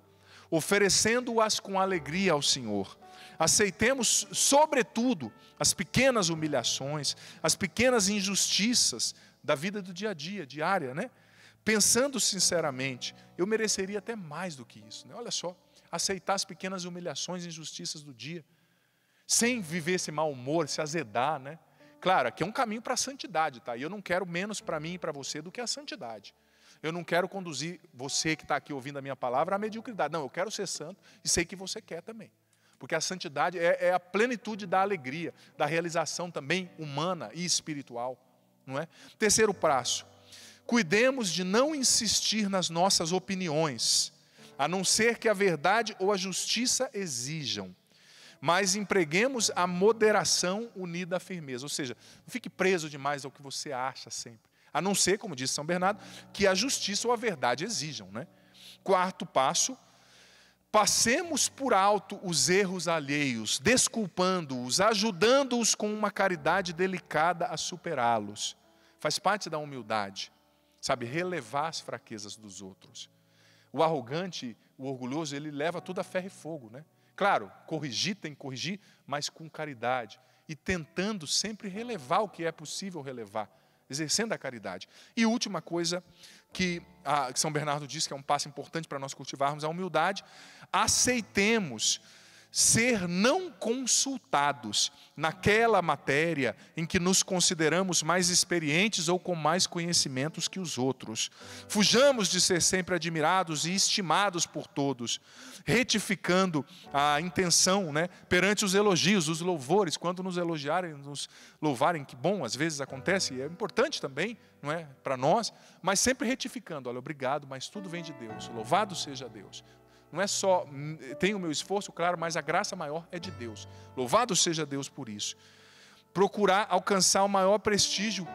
oferecendo-as com alegria ao Senhor. Aceitemos, sobretudo, as pequenas humilhações, as pequenas injustiças da vida do dia a dia, diária, né? Pensando sinceramente, eu mereceria até mais do que isso, né? Olha só, aceitar as pequenas humilhações e injustiças do dia, sem viver esse mau humor, se azedar, né? Claro, aqui é um caminho para a santidade, tá? E eu não quero menos para mim e para você do que a santidade. Eu não quero conduzir você que está aqui ouvindo a minha palavra à mediocridade. Não, eu quero ser santo e sei que você quer também. Porque a santidade é a plenitude da alegria, da realização também humana e espiritual, não é? Terceiro passo, cuidemos de não insistir nas nossas opiniões, a não ser que a verdade ou a justiça exijam, mas empreguemos a moderação unida à firmeza. Ou seja, não fique preso demais ao que você acha sempre, a não ser, como disse São Bernardo, que a justiça ou a verdade exijam, né? Quarto passo, passemos por alto os erros alheios, desculpando-os, ajudando-os com uma caridade delicada a superá-los. Faz parte da humildade, sabe, relevar as fraquezas dos outros. O arrogante, o orgulhoso, ele leva tudo a ferro e fogo, né? Claro, corrigir tem que corrigir, mas com caridade. E tentando sempre relevar o que é possível relevar, exercendo a caridade. E última coisa que São Bernardo diz que é um passo importante para nós cultivarmos a humildade, aceitemos ser não consultados naquela matéria em que nos consideramos mais experientes ou com mais conhecimentos que os outros. Fujamos de ser sempre admirados e estimados por todos, retificando a intenção, né, perante os elogios, os louvores. Quando nos elogiarem, nos louvarem, que bom, às vezes acontece, e é importante também, não é, para nós, mas sempre retificando. Olha, obrigado, mas tudo vem de Deus, louvado seja Deus. Não é só, tem o meu esforço, claro, mas a graça maior é de Deus. Louvado seja Deus por isso. Procurar alcançar o maior prestígio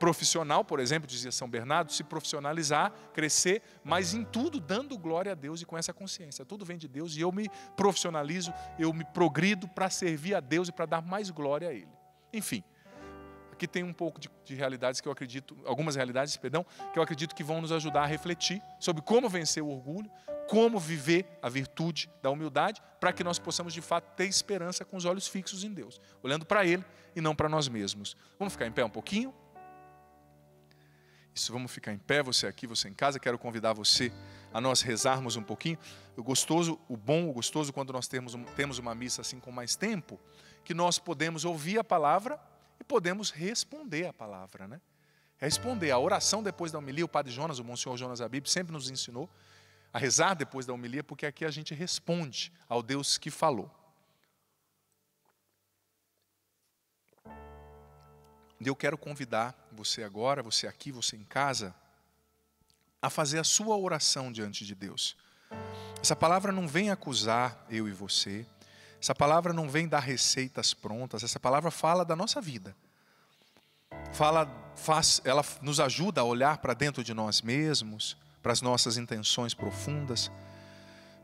profissional, por exemplo, dizia São Bernardo, se profissionalizar, crescer, mas em tudo dando glória a Deus e com essa consciência. Tudo vem de Deus e eu me profissionalizo, eu me progrido para servir a Deus e para dar mais glória a Ele. Enfim, aqui tem um pouco de realidades que eu acredito, algumas realidades, perdão, que eu acredito que vão nos ajudar a refletir sobre como vencer o orgulho, como viver a virtude da humildade, para que nós possamos, de fato, ter esperança com os olhos fixos em Deus, olhando para Ele e não para nós mesmos. Vamos ficar em pé um pouquinho? Isso, vamos ficar em pé, você aqui, você em casa. Quero convidar você a nós rezarmos um pouquinho. O gostoso, quando nós temos uma missa assim com mais tempo, que nós podemos ouvir a palavra e podemos responder a palavra, né? Responder. A oração depois da homilia, o Padre Jonas, o Monsenhor Jonas Abib, sempre nos ensinou a rezar depois da homilia, porque aqui a gente responde ao Deus que falou. E eu quero convidar você agora, você aqui, você em casa, a fazer a sua oração diante de Deus. Essa palavra não vem acusar eu e você, essa palavra não vem dar receitas prontas, essa palavra fala da nossa vida. Ela nos ajuda a olhar para dentro de nós mesmos, para as nossas intenções profundas,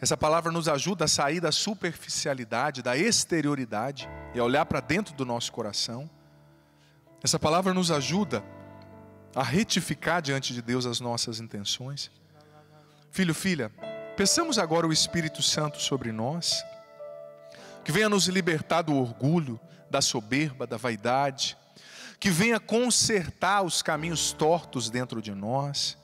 Essa palavra nos ajuda a sair da superficialidade, da exterioridade e a olhar para dentro do nosso coração. Essa palavra nos ajuda a retificar diante de Deus as nossas intenções. Filho, filha, peçamos agora o Espírito Santo sobre nós, que venha nos libertar do orgulho, da soberba, da vaidade, que venha consertar os caminhos tortos dentro de nós.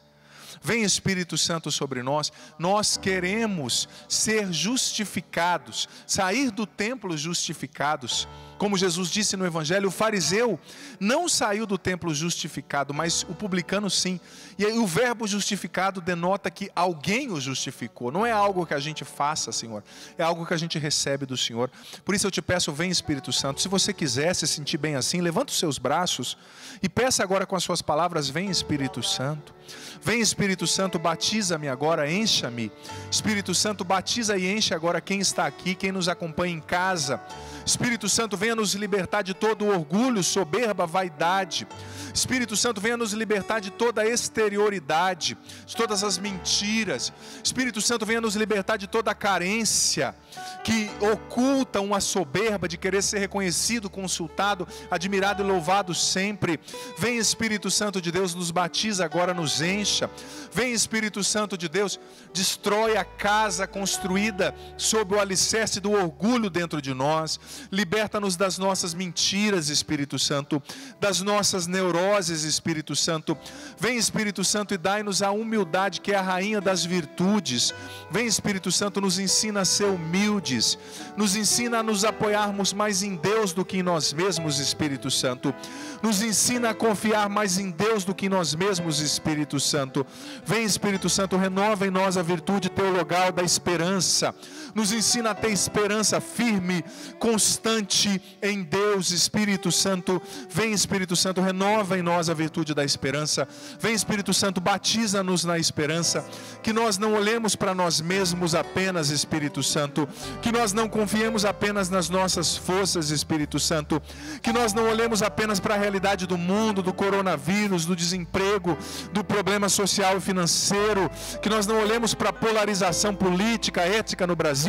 Vem Espírito Santo sobre nós. Nós queremos ser justificados, sair do templo justificados. Como Jesus disse no Evangelho, o fariseu não saiu do templo justificado, mas o publicano sim. E aí o verbo justificado denota que alguém o justificou. Não é algo que a gente faça, Senhor. É algo que a gente recebe do Senhor. Por isso eu te peço, vem Espírito Santo. Se você quiser se sentir bem assim, levanta os seus braços e peça agora com as suas palavras, vem Espírito Santo. Vem Espírito Santo, batiza-me agora, encha-me. Espírito Santo, batiza e enche agora quem está aqui, quem nos acompanha em casa. Espírito Santo, venha nos libertar de todo orgulho, soberba, vaidade. Espírito Santo, venha nos libertar de toda a exterioridade, de todas as mentiras. Espírito Santo, venha nos libertar de toda a carência que oculta uma soberba de querer ser reconhecido, consultado, admirado e louvado sempre. Vem Espírito Santo de Deus, nos batiza agora, nos encha. Vem Espírito Santo de Deus, destrói a casa construída sob o alicerce do orgulho dentro de nós. Liberta-nos das nossas mentiras, Espírito Santo, das nossas neuroses, Espírito Santo. Vem Espírito Santo e dai-nos a humildade, que é a rainha das virtudes. Vem Espírito Santo, nos ensina a ser humildes, nos ensina a nos apoiarmos mais em Deus do que em nós mesmos, Espírito Santo. Nos ensina a confiar mais em Deus do que em nós mesmos, Espírito Santo. Vem Espírito Santo, renova em nós a virtude teologal da esperança. Nos ensina a ter esperança firme, constante em Deus, Espírito Santo. Vem Espírito Santo, renova em nós a virtude da esperança. Vem Espírito Santo, batiza-nos na esperança. Que nós não olhemos para nós mesmos apenas, Espírito Santo. Que nós não confiemos apenas nas nossas forças, Espírito Santo. Que nós não olhemos apenas para a realidade do mundo, do coronavírus, do desemprego, do problema social e financeiro. Que nós não olhemos para a polarização política, ética no Brasil,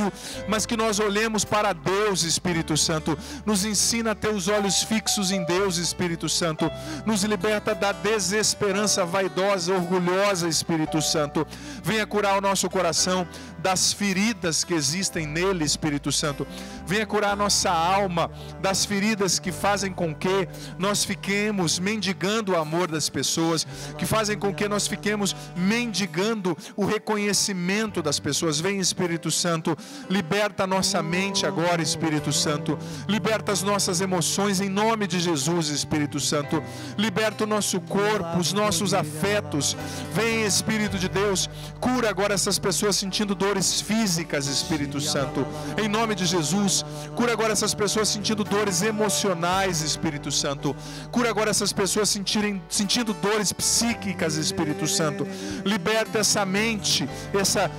mas que nós olhemos para Deus, Espírito Santo. Nos ensina a ter os olhos fixos em Deus, Espírito Santo. Nos liberta da desesperança vaidosa, orgulhosa, Espírito Santo. Venha curar o nosso coração das feridas que existem nele, Espírito Santo. Venha curar a nossa alma das feridas que fazem com que nós fiquemos mendigando o amor das pessoas, que fazem com que nós fiquemos mendigando o reconhecimento das pessoas. Vem Espírito Santo, liberta a nossa mente agora, Espírito Santo. Liberta as nossas emoções em nome de Jesus, Espírito Santo. Liberta o nosso corpo, os nossos afetos. Vem Espírito de Deus, cura agora essas pessoas sentindo dores físicas, Espírito Santo, em nome de Jesus. Cura agora essas pessoas sentindo dores emocionais, Espírito Santo. Cura agora essas pessoas sentindo dores psíquicas, Espírito Santo. Liberta essa mente,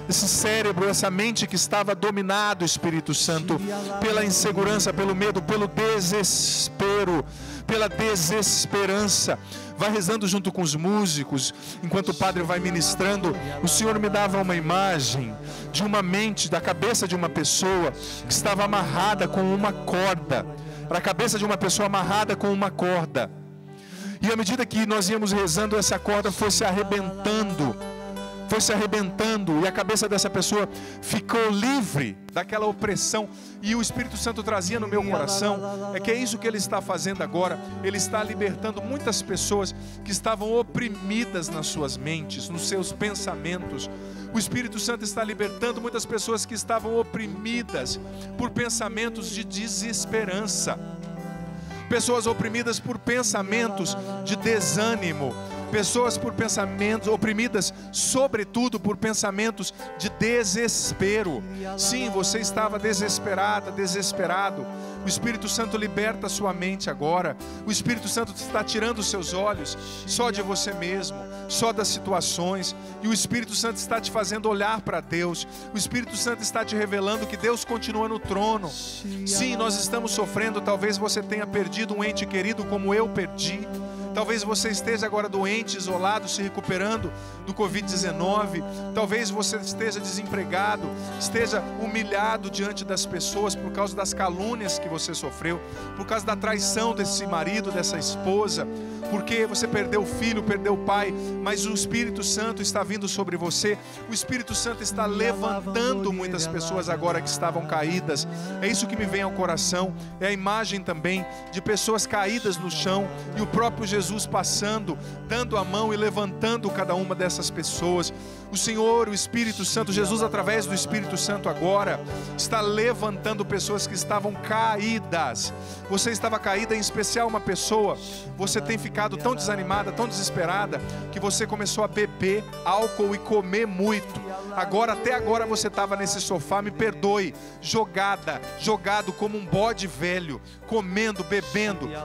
esse cérebro, essa mente que estava dominado, Espírito Santo, pela insegurança, pelo medo, pelo desespero, pela desesperança. Vai rezando junto com os músicos, enquanto o padre vai ministrando. O Senhor me dava uma imagem de uma mente, da cabeça de uma pessoa que estava amarrada com uma corda. Era a cabeça de uma pessoa amarrada com uma corda. E à medida que nós íamos rezando, essa corda foi se arrebentando. Foi se arrebentando e a cabeça dessa pessoa ficou livre daquela opressão. E o Espírito Santo trazia no meu coração é que é isso que Ele está fazendo agora. Ele está libertando muitas pessoas que estavam oprimidas nas suas mentes, nos seus pensamentos. O Espírito Santo está libertando muitas pessoas que estavam oprimidas por pensamentos de desesperança, pessoas oprimidas por pensamentos de desânimo, pessoas por pensamentos oprimidas, sobretudo por pensamentos de desespero. Sim, você estava desesperada, desesperado. O Espírito Santo liberta a sua mente agora. O Espírito Santo está tirando os seus olhos só de você mesmo, só das situações. E o Espírito Santo está te fazendo olhar para Deus. O Espírito Santo está te revelando que Deus continua no trono. Sim, nós estamos sofrendo. Talvez você tenha perdido um ente querido como eu perdi. Talvez você esteja agora doente, isolado, se recuperando do Covid-19. Talvez você esteja desempregado, esteja humilhado diante das pessoas por causa das calúnias que você sofreu, por causa da traição desse marido, dessa esposa, porque você perdeu o filho, perdeu o pai, mas o Espírito Santo está vindo sobre você. O Espírito Santo está levantando muitas pessoas agora que estavam caídas. É isso que me vem ao coração, é a imagem também de pessoas caídas no chão e o próprio Jesus passando, dando a mão e levantando cada uma dessas pessoas. O Senhor, o Espírito Santo, Jesus através do Espírito Santo agora está levantando pessoas que estavam caídas. Você estava caída, em especial uma pessoa, você tem ficado tão desanimada, tão desesperada, que você começou a beber álcool e comer muito. Agora, até agora você estava nesse sofá, me perdoe, jogado como um bode velho, comendo,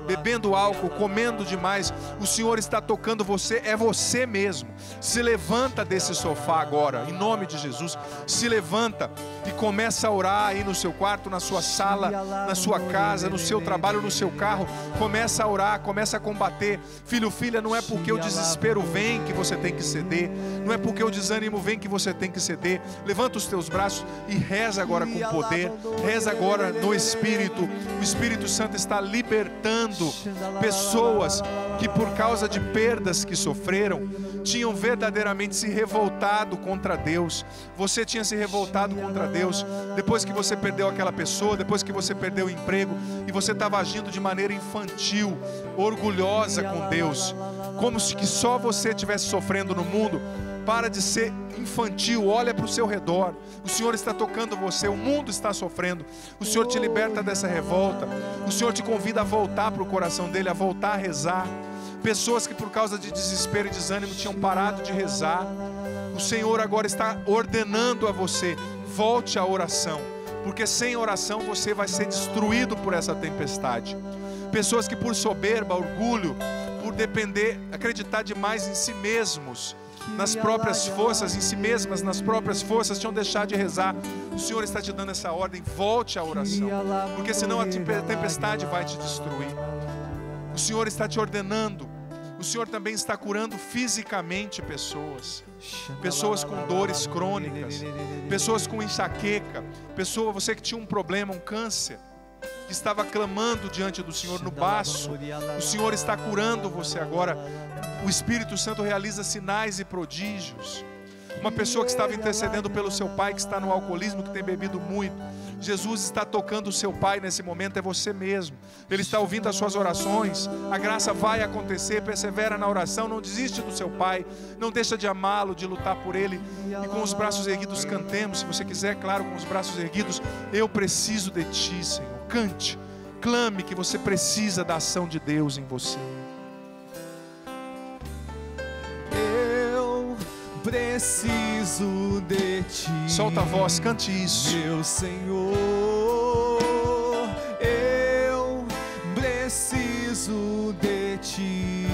bebendo álcool, comendo demais. O Senhor está tocando você, é você mesmo. Se levanta desse sofá agora, em nome de Jesus. Se levanta e começa a orar aí no seu quarto, na sua sala, na sua casa, no seu trabalho, no seu carro. Começa a orar, começa a combater. Filho, filha, não é porque o desespero vem que você tem que ceder, não é porque o desânimo vem que você tem que ceder. Levanta os teus braços e reza agora com poder, reza agora no Espírito. O Espírito Santo está libertando pessoas que, por causa de perdas que sofreram, tinham verdadeiramente se revoltado contra Deus. Você tinha se revoltado contra Deus depois que você perdeu aquela pessoa, depois que você perdeu o emprego, e você estava agindo de maneira infantil, orgulhosa com Deus, como se que só você estivesse sofrendo no mundo. Para de ser infantil, olha para o seu redor. O Senhor está tocando você, o mundo está sofrendo. O Senhor te liberta dessa revolta. O Senhor te convida a voltar para o coração dele, a voltar a rezar. Pessoas que por causa de desespero e desânimo tinham parado de rezar, o Senhor agora está ordenando a você: volte à oração, porque sem oração você vai ser destruído por essa tempestade. Pessoas que por soberba, orgulho, por depender, acreditar demais em si mesmos, nas próprias forças, em si mesmas, nas próprias forças, tinham deixado de rezar. O Senhor está te dando essa ordem: volte à oração, porque senão a tempestade vai te destruir. O Senhor está te ordenando. O Senhor também está curando fisicamente pessoas, pessoas com dores crônicas, pessoas com enxaqueca, pessoa, você que tinha um problema, um câncer, que estava clamando diante do Senhor no baço. O Senhor está curando você agora. O Espírito Santo realiza sinais e prodígios. Uma pessoa que estava intercedendo pelo seu pai, que está no alcoolismo, que tem bebido muito, Jesus está tocando o seu pai nesse momento, é você mesmo. Ele está ouvindo as suas orações, a graça vai acontecer. Persevera na oração, não desiste do seu pai, não deixa de amá-lo, de lutar por ele. E com os braços erguidos cantemos, se você quiser, claro, com os braços erguidos: eu preciso de ti, Senhor. Cante, clame que você precisa da ação de Deus em você. Preciso de ti. Solta a voz, cante isso. Meu Senhor, eu preciso de ti.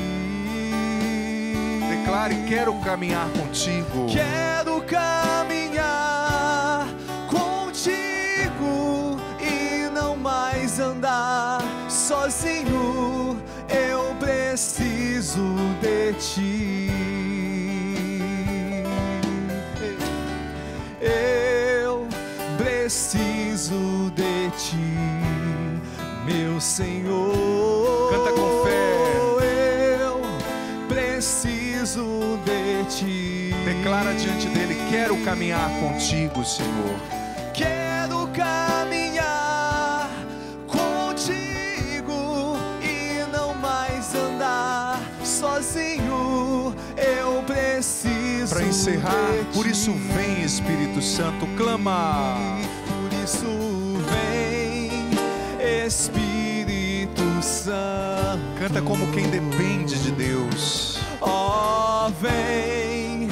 Declare: quero caminhar contigo. Quero caminhar contigo e não mais andar sozinho. Eu preciso de ti. Eu preciso de ti, meu Senhor. Canta com fé. Eu preciso de ti. Declara diante dele: quero caminhar contigo, Senhor. Quero caminhar contigo e não mais andar sozinho. Eu preciso. Para encerrar, por isso vem, Espírito Santo, clama. Por isso vem, Espírito Santo. Canta como quem depende de Deus. Oh, vem,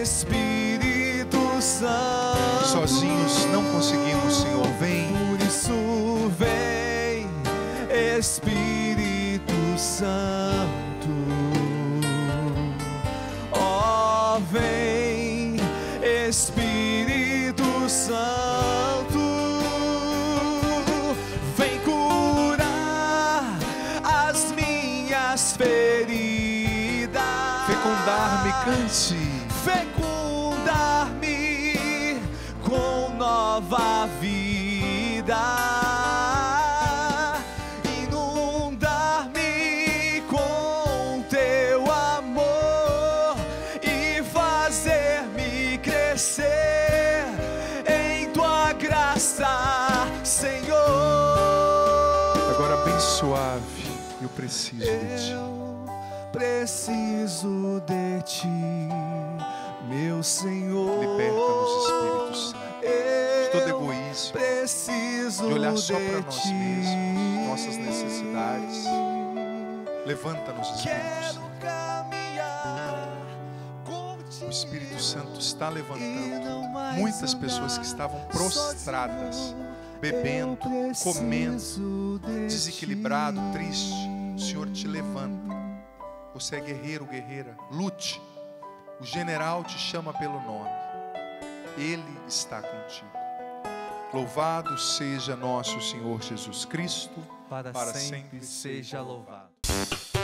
Espírito Santo. Sozinhos não conseguimos, Senhor, vem. Por isso vem, Espírito Santo. Vem, Espírito Santo, vem curar as minhas feridas. Fecundar-me, cante. Fecundar-me com nova vida. Suave, eu preciso de ti. Eu preciso de ti, meu Senhor. Liberta-nos, Espírito Santo, de todo egoísmo, preciso de olhar só para nós mesmos, nossas necessidades. Levanta-nos, Espírito Santo. O Espírito Santo está levantando muitas pessoas que estavam prostradas, bebendo, comendo, desequilibrado, triste. O Senhor te levanta. Você é guerreiro, guerreira, lute. O general te chama pelo nome. Ele está contigo. Louvado seja nosso Senhor Jesus Cristo, para sempre seja louvado.